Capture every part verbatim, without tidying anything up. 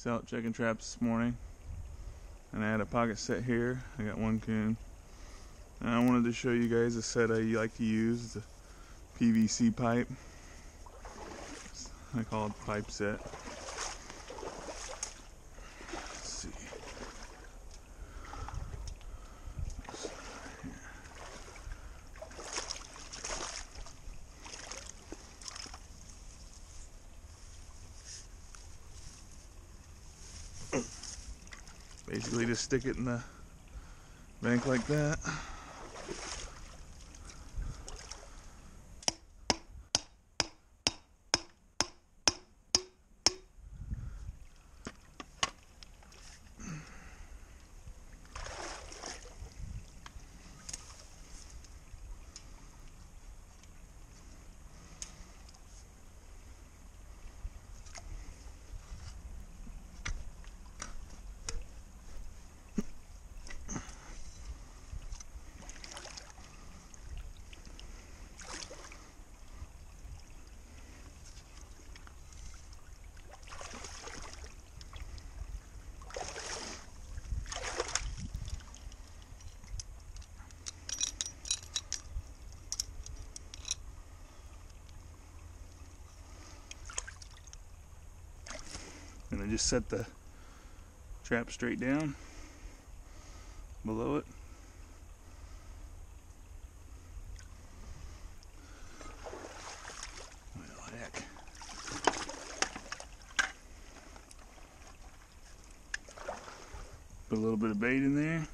Just out checking traps this morning, and I had a pocket set here. I got one coon, and I wanted to show you guys a set I like to use. It's a P V C pipe. I call it pipe set. Let's see. Basically just stick it in the bank like that. And I just set the trap straight down below it. Well, heck. Put a little bit of bait in there.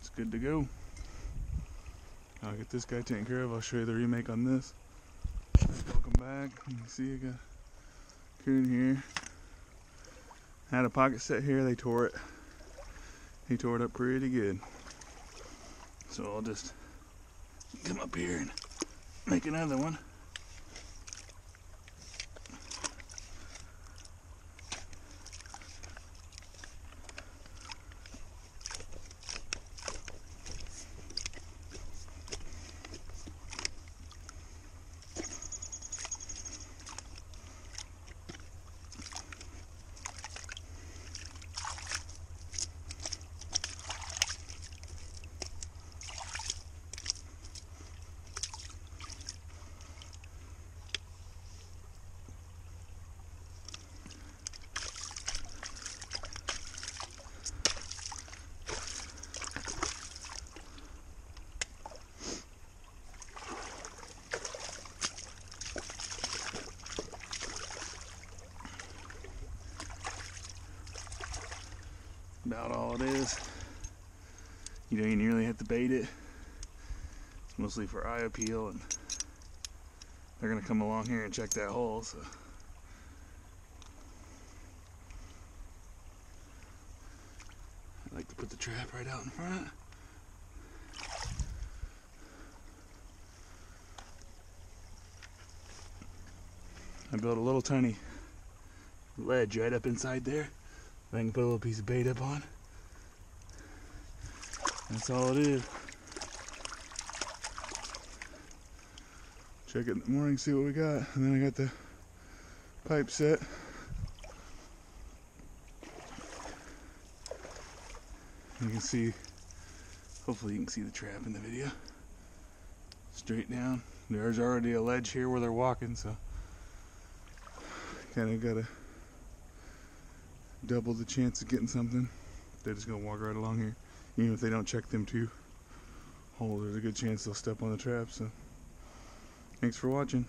It's good to go. I'll get this guy taken care of. I'll show you the remake on this. Welcome back. You can see you got coon here. I had a pocket set here. They tore it. He tore it up pretty good. So I'll just come up here and make another one. About all it is. You don't even really have to bait it. It's mostly for eye appeal, and they're gonna come along here and check that hole, so I like to put the trap right out in front. I built a little tiny ledge right up inside there. I can put a little piece of bait up on. That's all it is. Check it in the morning, see what we got. And then I got the pipe set. You can see, hopefully you can see the trap in the video. Straight down. There's already a ledge here where they're walking, so kind of got a double the chance of getting something. They're just gonna walk right along here. Even if they don't check them two holes, there's a good chance they'll step on the trap. So thanks for watching.